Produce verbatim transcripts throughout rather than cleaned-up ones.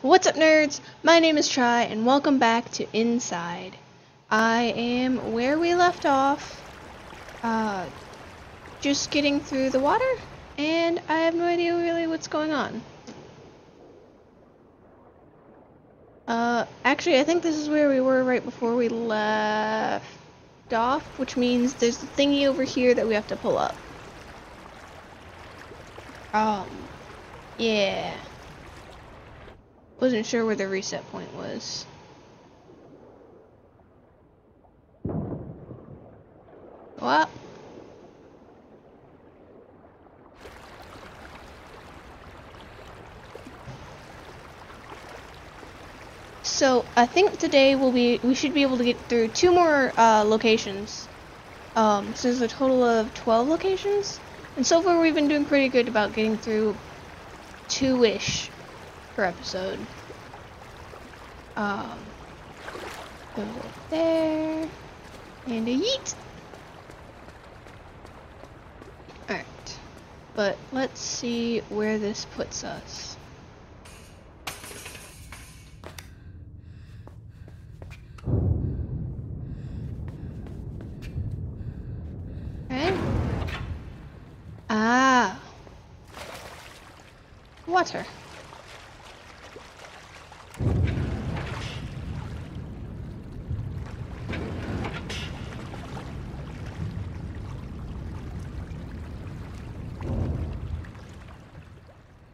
What's up, nerds? My name is Try, and welcome back to Inside. I am where we left off, uh, just getting through the water, and I have no idea really what's going on. Uh, actually, I think this is where we were right before we left off, which means there's a thingy over here that we have to pull up. Um, yeah. Wasn't sure where the reset point was. Go up. So I think today we'll be we should be able to get through two more uh, locations. Um, so there's a total of twelve locations, and so far we've been doing pretty good about getting through two-ish per episode. Um, go up there and a yeet. All right, but let's see where this puts us. Water.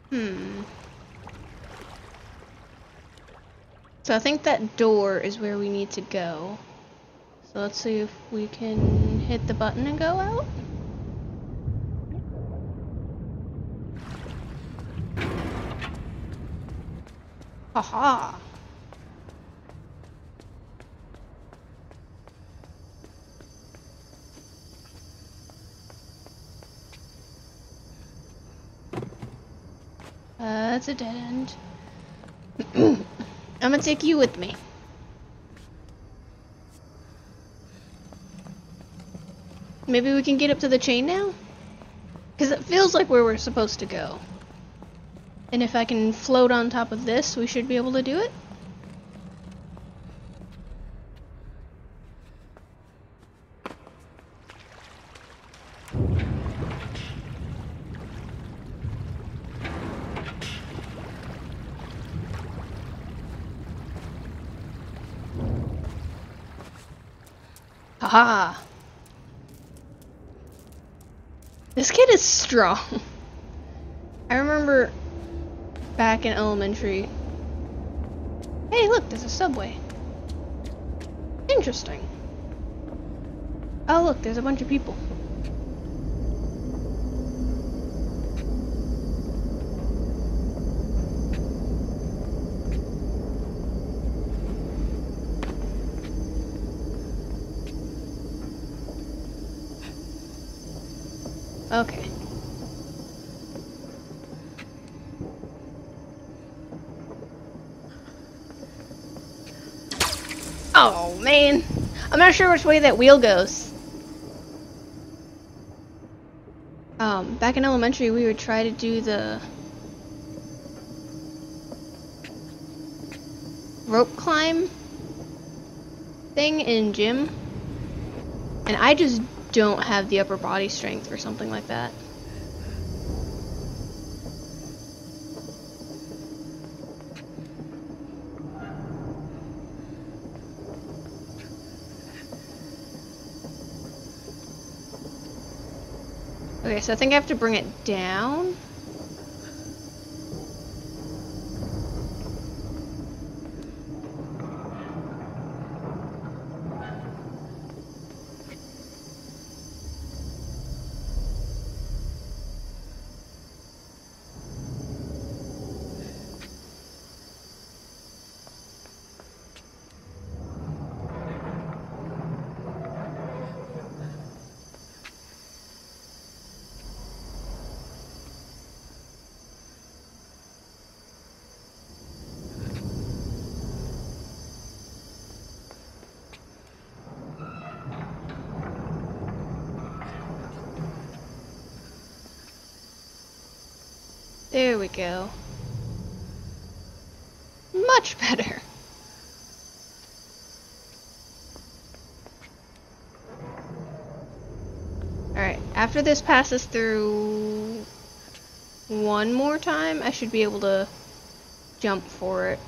Hmm. So I think that door is where we need to go. So let's see if we can hit the button and go out. Aha! That's uh, a dead end. I'm gonna take you with me. Maybe we can get up to the chain now? Because it feels like where we're supposed to go. And if I can float on top of this, we should be able to do it. Haha! This kid is strong. I remember back in elementary. Hey, look, there's a subway. Interesting. Oh, look, there's a bunch of people. Okay. Oh man, I'm not sure which way that wheel goes. Um, back in elementary, we would try to do the rope climb thing in gym, and I just don't have the upper body strength for something like that. Okay, so I think I have to bring it down. There we go. much better. Alright, after this passes through one more time, I should be able to jump for it.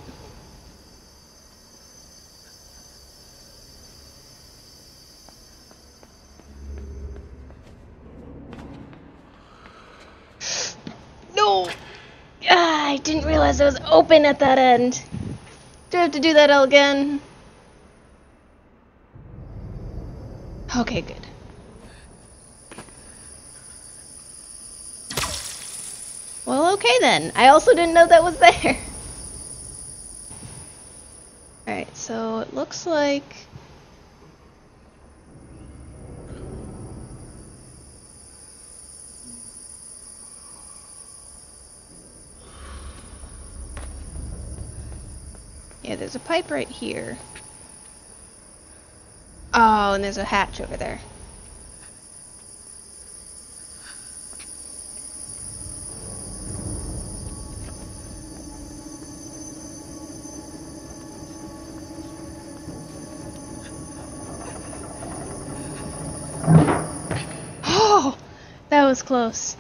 Didn't realize it was open at that end. Do I have to do that all again? Okay, good. Well, okay then. I also didn't know that was there. Alright, so it looks like... yeah, there's a pipe right here. Oh, and there's a hatch over there. Oh, that was close.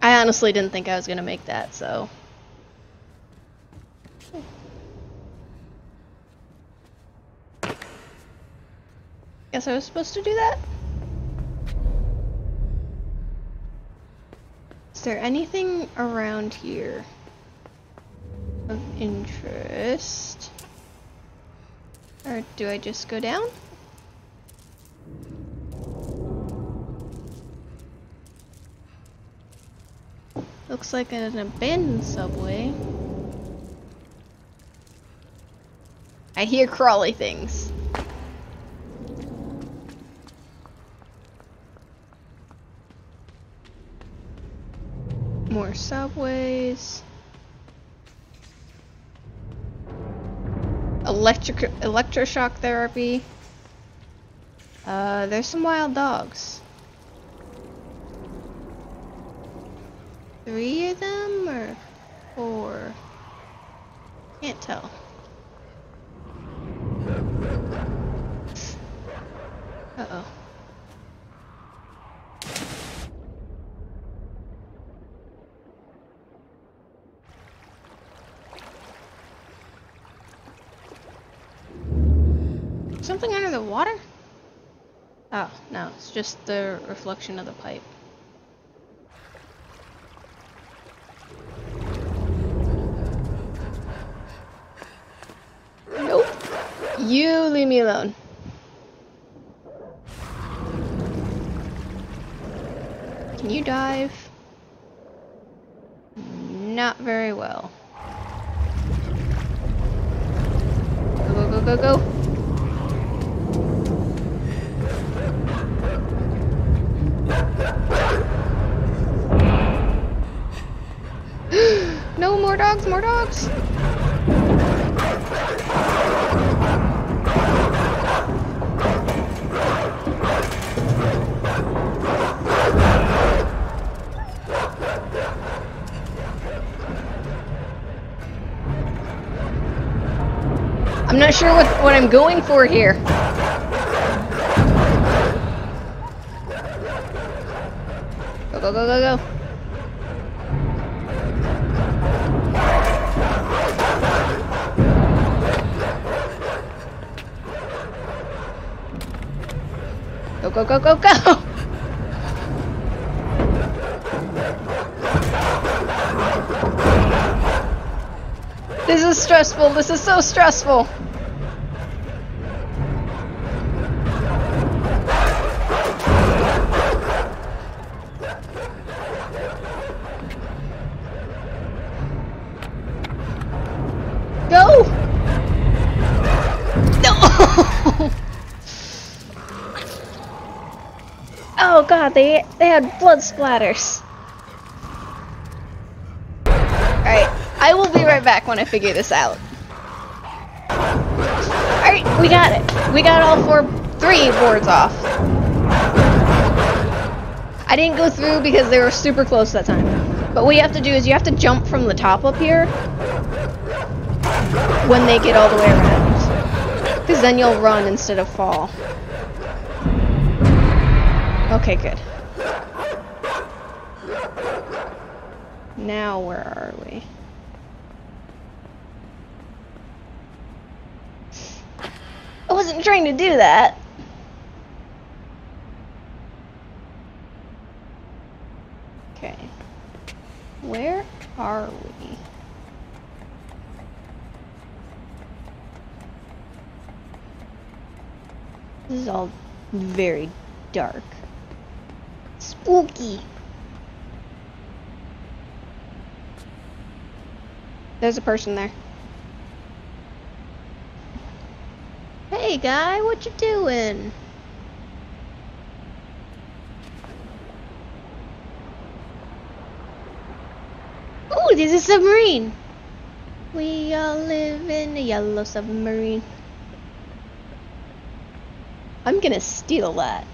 I honestly didn't think I was gonna make that, so... guess I was supposed to do that? Is there anything around here of interest? Or do I just go down? Looks like an abandoned subway. I hear crawly things. More subways. Electric electroshock therapy. Uh, there's some wild dogs. Three of them or four? Can't tell. Uh-oh. Something under the water? Oh, no, it's just the reflection of the pipe. Nope. You leave me alone. Can you dive? Not very well. Go, go, go, go, go. No, more dogs, more dogs. I'm not sure what, what I'm going for here. Go, go, go, go, go. Go, go, go, go! This is stressful. This is so stressful. Go! No! Oh god, they they had blood splatters. Alright, I will be right back when I figure this out. Alright, we got it. We got all four, three boards off. I didn't go through because they were super close that time. But what you have to do is you have to jump from the top up here when they get all the way around. Because then you'll run instead of fall. Okay, good. Now where are we? I wasn't trying to do that. Okay. Where are we? This is all very dark. Spooky. There's a person there. Hey guy, what you doing? Ooh, there's a submarine. We all live in a yellow submarine. I'm gonna steal that.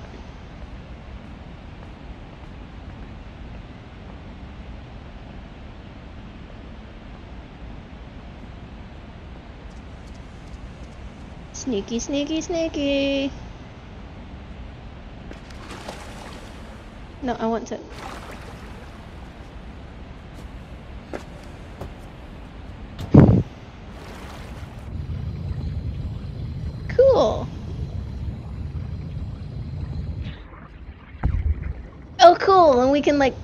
Sneaky, sneaky, sneaky. No, I want to. Cool. Oh, cool. And we can, like,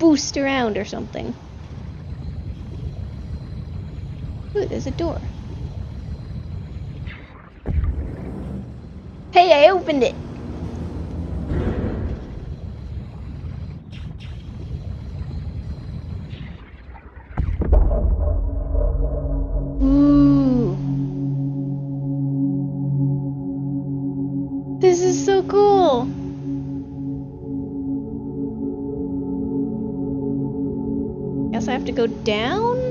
boost around or something. Ooh, there's a door. Hey, I opened it. Ooh. This is so cool. Guess I have to go down?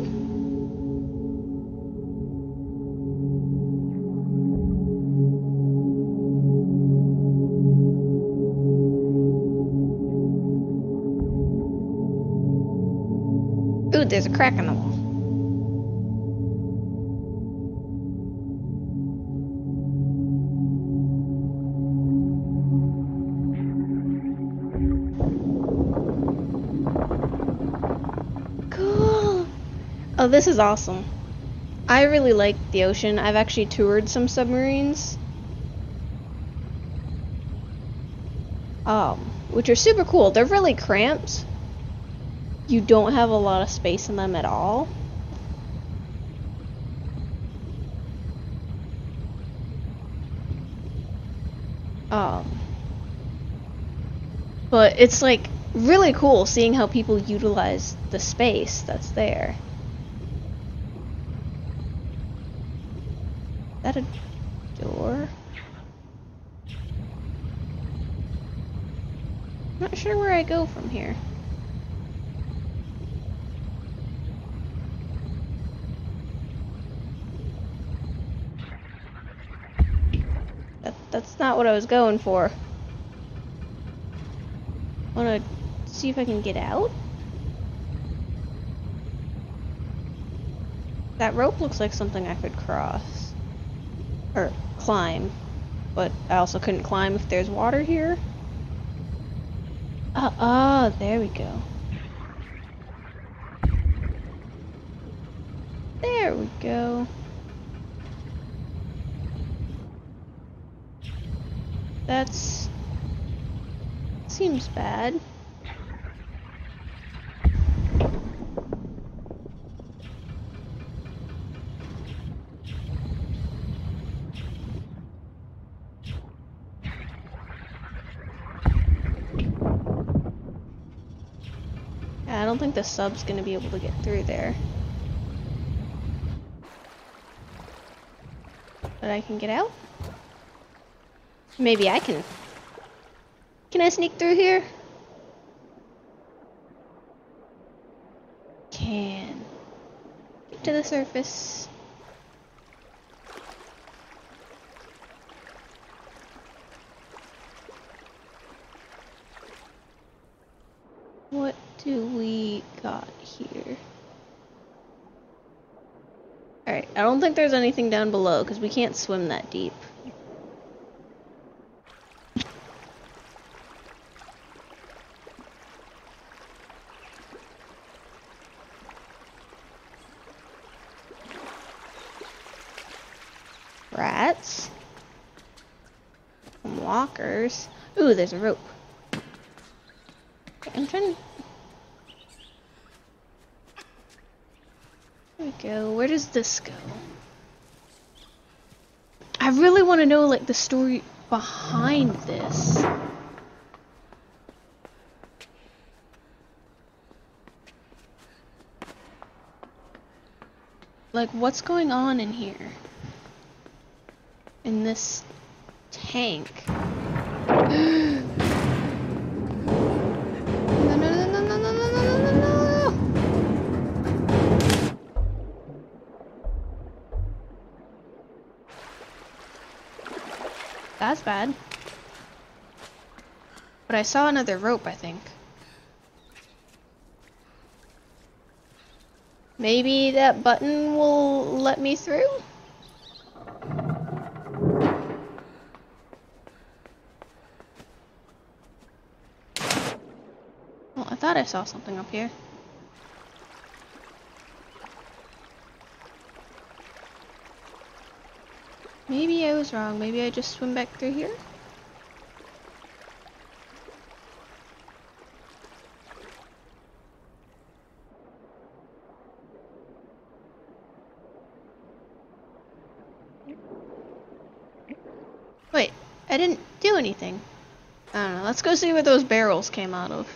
There's a crack in the wall. Cool. Oh, this is awesome. I really like the ocean. I've actually toured some submarines. Um, which are super cool. They're really cramped. You don't have a lot of space in them at all. Um, but it's like really cool seeing how people utilize the space that's there. Is that a door? Not sure where I go from here. That's not what I was going for. Wanna see if I can get out? That rope looks like something I could cross. Or climb. But I also couldn't climb if there's water here. Uh uh, there we go. There we go. That's... seems bad. Yeah, I don't think the sub's gonna be able to get through there. But I can get out? Maybe I can. Can I sneak through here? Can. Get to the surface. What do we got? Alright, I don't think there's anything down below, because we can't swim that deep. Rats. Some walkers. Ooh, there's a rope. Okay, I'm trying to... There we go. Where does this go? I really want to know, like, the story behind this. Like, what's going on in here? In this tank. That's bad. But I saw another rope, I think. Maybe that button will let me through? Well, I thought I saw something up here. Maybe I was wrong. Maybe I just swim back through here? Wait, I didn't do anything. I don't know. Let's go see where those barrels came out of.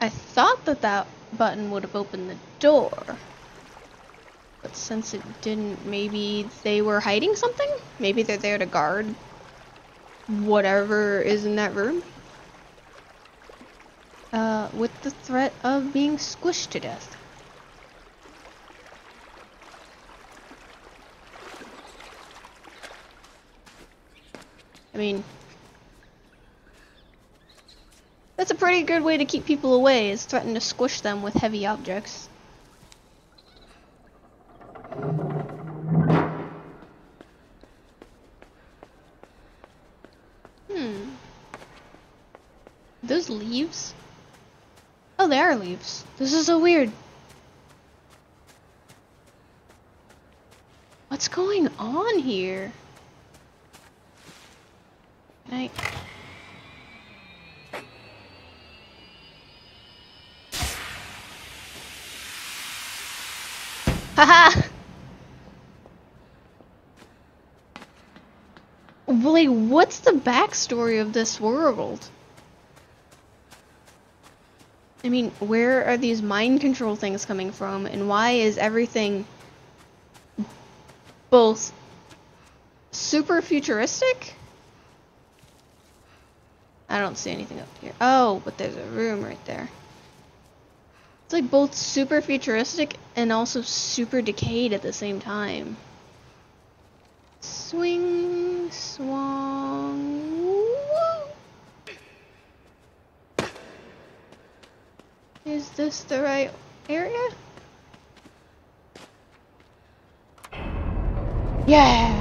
I thought that that button would have opened the door. But since it didn't, maybe they were hiding something? Maybe they're there to guard whatever is in that room? Uh, with the threat of being squished to death. I mean, that's a pretty good way to keep people away, is threaten to squish them with heavy objects. Hmm. Those leaves? Oh, they are leaves. This is so weird. What's going on here? Can I... Haha! Like, what's the backstory of this world? I mean, where are these mind control things coming from, and why is everything both super futuristic? I don't see anything up here. Oh, but there's a room right there. It's like both super futuristic and also super decayed at the same time. Swing. Swung. Woo. Is this the right area? Yeah.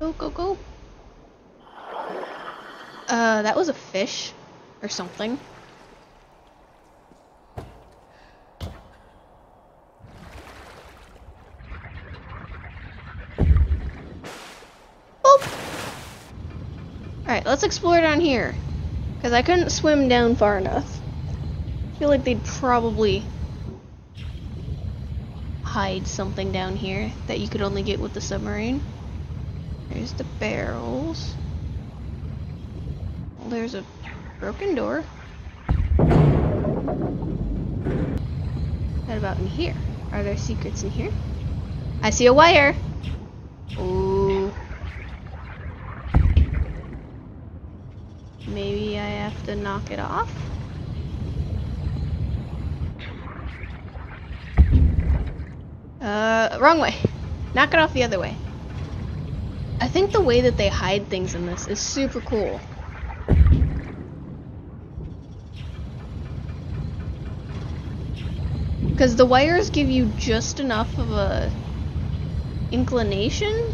Go go go. Uh, that was a fish or something. Alright, let's explore down here, because I couldn't swim down far enough. I feel like they'd probably hide something down here that you could only get with the submarine. There's the barrels. Well, there's a broken door. What about in here? Are there secrets in here? I see a wire! Ooh. Maybe I have to knock it off? Uh, wrong way. Knock it off the other way. I think the way that they hide things in this is super cool. because the wires give you just enough of a inclination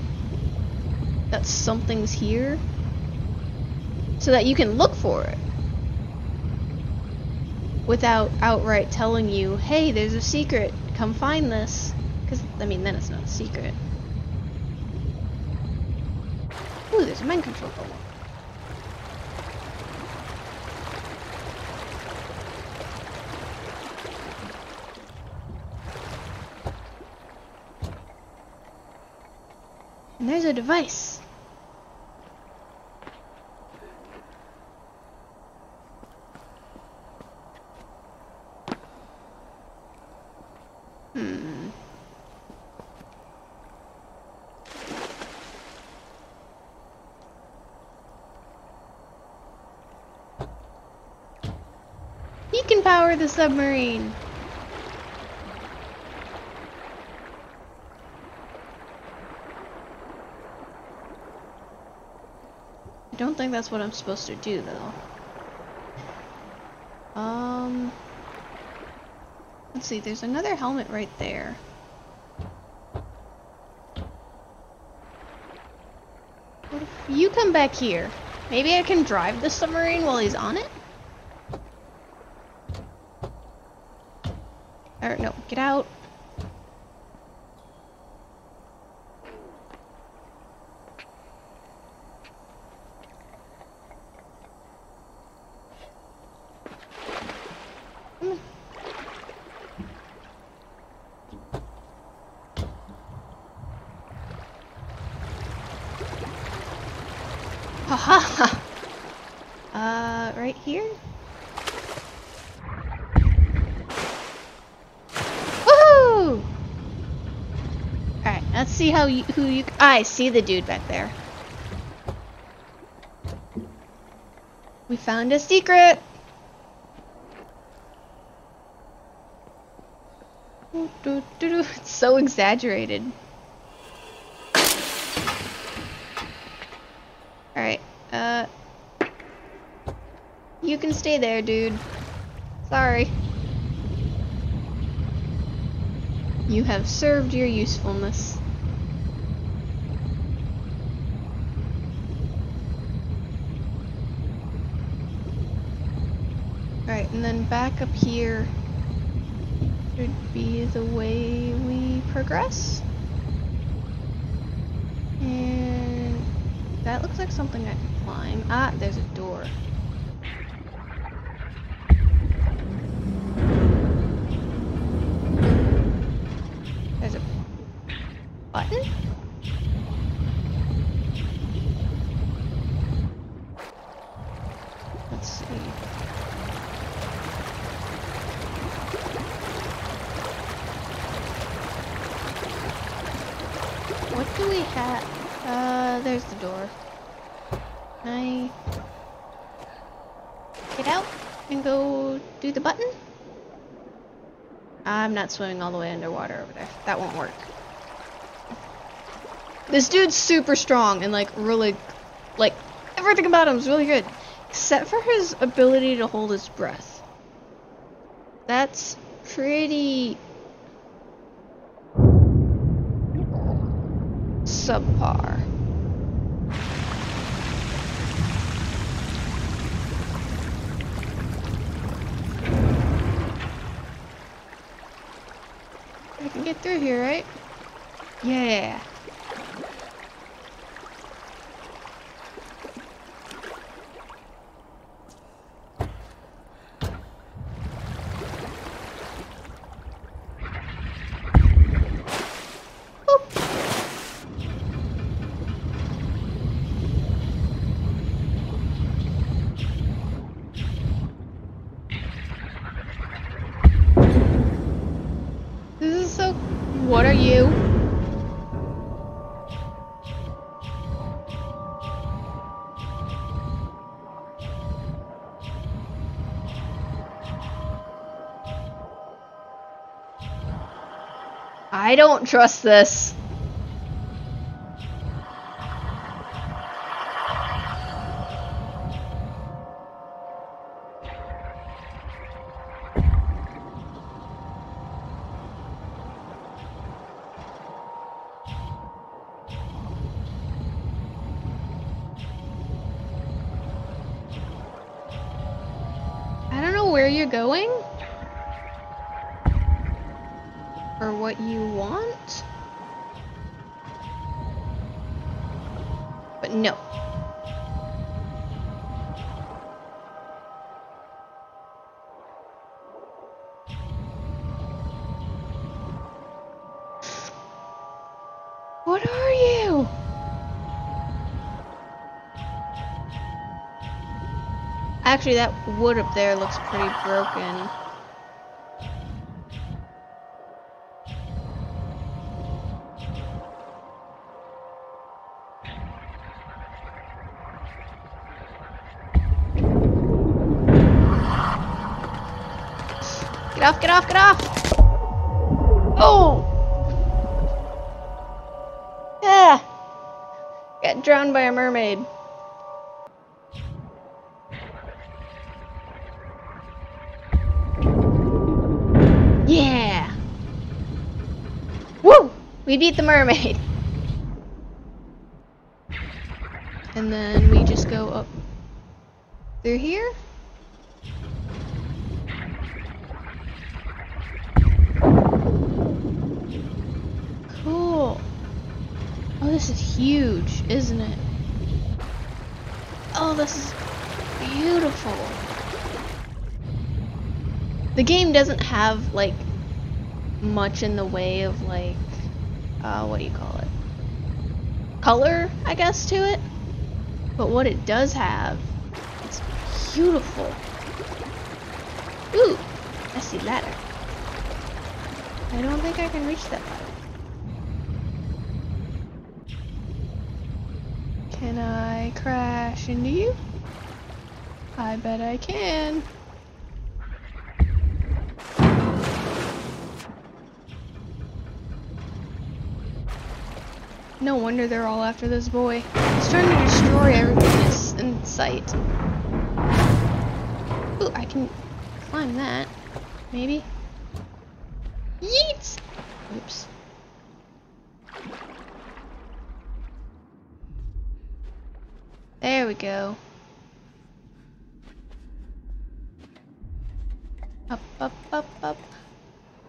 that something's here so that you can look for it without outright telling you, hey, there's a secret, come find this, because, I mean, then it's not a secret. Ooh, there's a mind control bubble. And there's a device. Hmm. He can power the submarine. I don't think that's what I'm supposed to do, though. Um, let's see, there's another helmet right there. What if you come back here? Maybe I can drive the submarine while he's on it? Or, no, get out. Haha! Uh, right here? Woohoo! Alright, let's see how you- who you- I see the dude back there. We found a secret! It's so exaggerated. Alright, uh... you can stay there, dude. Sorry. You have served your usefulness. Alright, and then back up here should be the way we progress. And... that looks like something I can climb. Ah, there's a door. There's a button? Let's see. What do we have? Uh, there's the door. Can I get out and go do the button? I'm not swimming all the way underwater over there. That won't work. This dude's super strong and like really, like everything about him is really good. Except for his ability to hold his breath. That's pretty... subpar. I can get through here, right? Yeah. What are you? I don't trust this. where you're going? Or what you want? But no. What are you? Actually, that wood up there looks pretty broken. Get off, get off, get off! Oh! Yeah! Got drowned by a mermaid. Yeah! Woo! We beat the mermaid. And then we just go up through here. Cool. Oh, this is huge, isn't it? Oh, this is beautiful. The game doesn't have, like, much in the way of, like, uh, what do you call it? Color, I guess, to it? But what it does have, it's beautiful. Ooh, I see ladder. I don't think I can reach that ladder. Can I crash into you? I bet I can. No wonder they're all after this boy. He's trying to destroy everything in sight. Ooh, I can climb that. Maybe. Yeet! Oops. There we go. Up, up, up, up.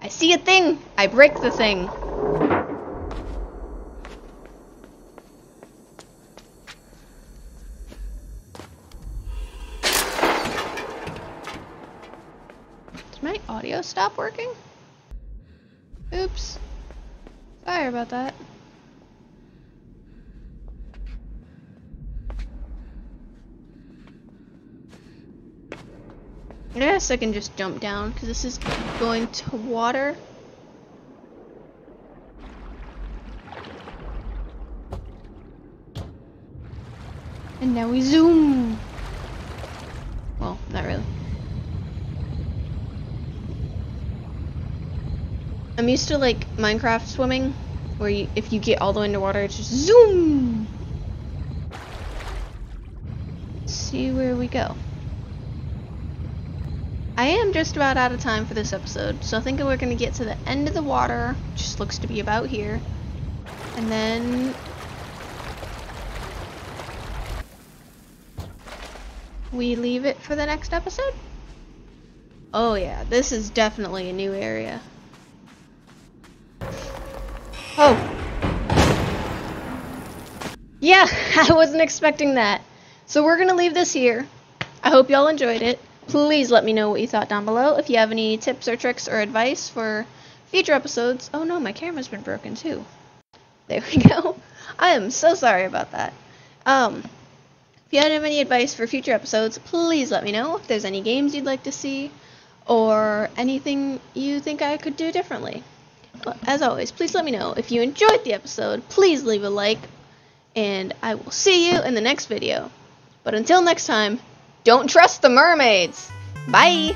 I see a thing! I break the thing. Did my audio stop working? Oops. Sorry about that. I guess I can just jump down, because this is going to water. And now we zoom! Well, not really. I'm used to, like, Minecraft swimming, where you, if you get all the way into water, it's just zoom! Let's see where we go. I am just about out of time for this episode, so I think we're going to get to the end of the water, which looks to be about here, and then we leave it for the next episode? Oh yeah, this is definitely a new area. Oh! Yeah, I wasn't expecting that. So we're going to leave this here. I hope y'all enjoyed it. Please let me know what you thought down below. If you have any tips or tricks or advice for future episodes. Oh no, my camera's been broken too. There we go. I am so sorry about that. Um, if you have any advice for future episodes, please let me know. If there's any games you'd like to see or anything you think I could do differently. But as always, please let me know. If you enjoyed the episode, please leave a like. And I will see you in the next video. But until next time, don't trust the mermaids! Bye!